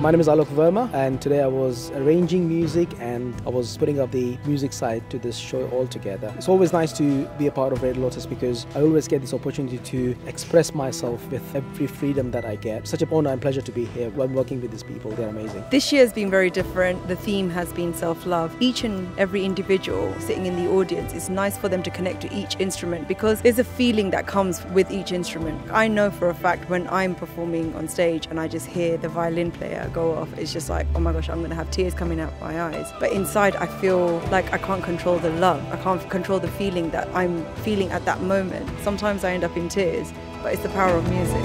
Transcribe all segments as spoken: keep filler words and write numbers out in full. My name is Alok Verma, and today I was arranging music and I was putting up the music side to this show altogether. It's always nice to be a part of Red Lotus because I always get this opportunity to express myself with every freedom that I get. Such an honor and pleasure to be here. I'm working with these people, they're amazing. This year has been very different. The theme has been self-love. Each and every individual sitting in the audience, it's nice for them to connect to each instrument because there's a feeling that comes with each instrument. I know for a fact when I'm performing on stage and I just hear the violin player go off, it's just like, oh my gosh, I'm going to have tears coming out my eyes. But inside I feel like I can't control the love, I can't control the feeling that I'm feeling at that moment. Sometimes I end up in tears, but it's the power of music.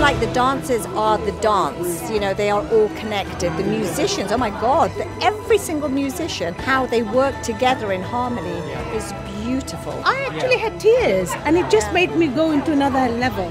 Like the dancers are the dance, you know, they are all connected. The musicians, oh my God, every single musician, how they work together in harmony is beautiful. I actually had tears and it just made me go into another level.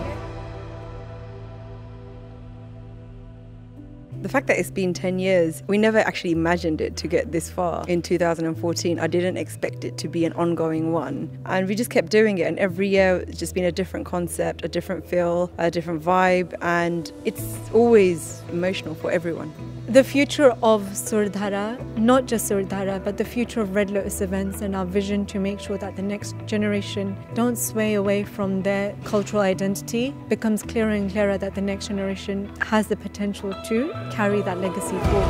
The fact that it's been ten years, we never actually imagined it to get this far. In two thousand fourteen, I didn't expect it to be an ongoing one. And we just kept doing it. And every year, it's just been a different concept, a different feel, a different vibe. And it's always emotional for everyone. The future of Sur Dhara, not just Sur Dhara, but the future of Red Lotus Events and our vision to make sure that the next generation don't sway away from their cultural identity, becomes clearer and clearer that the next generation has the potential to carry that legacy forward.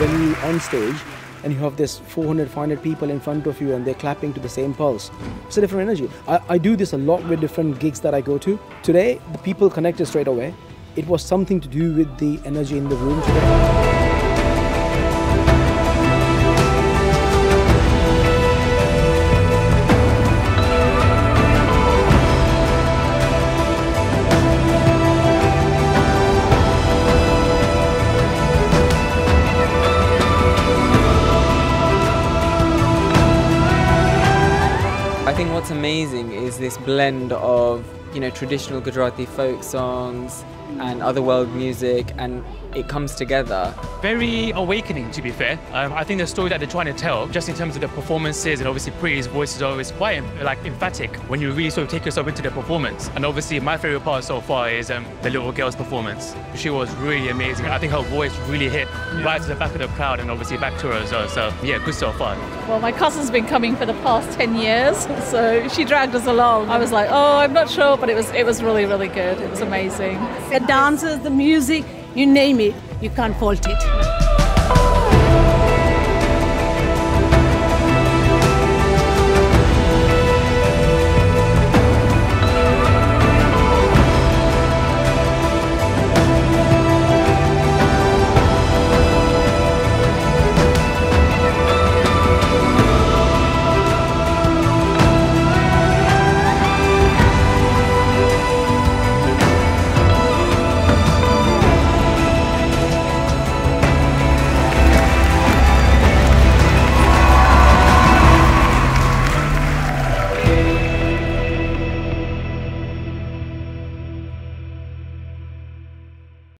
When you're on stage and you have this four hundred, five hundred people in front of you and they're clapping to the same pulse, it's a different energy. I, I do this a lot with different gigs that I go to. Today, the people connected straight away. It was something to do with the energy in the room today. I think what's amazing is this blend of, you know, traditional Gujarati folk songs and otherworld music, and it comes together. Very awakening, to be fair. Um, I think the story that they're trying to tell, just in terms of the performances, and obviously Priya's voice is always quite like emphatic when you really sort of take yourself into the performance. And obviously my favourite part so far is um, the little girl's performance. She was really amazing. I think her voice really hit right to the back of the crowd and obviously back to her as well. So yeah, good so far. Well, my cousin's been coming for the past ten years, so she dragged us along. I was like, oh, I'm not sure, but it was, it was really, really good. It was amazing. The dancers, the music, you name it, you can't fault it.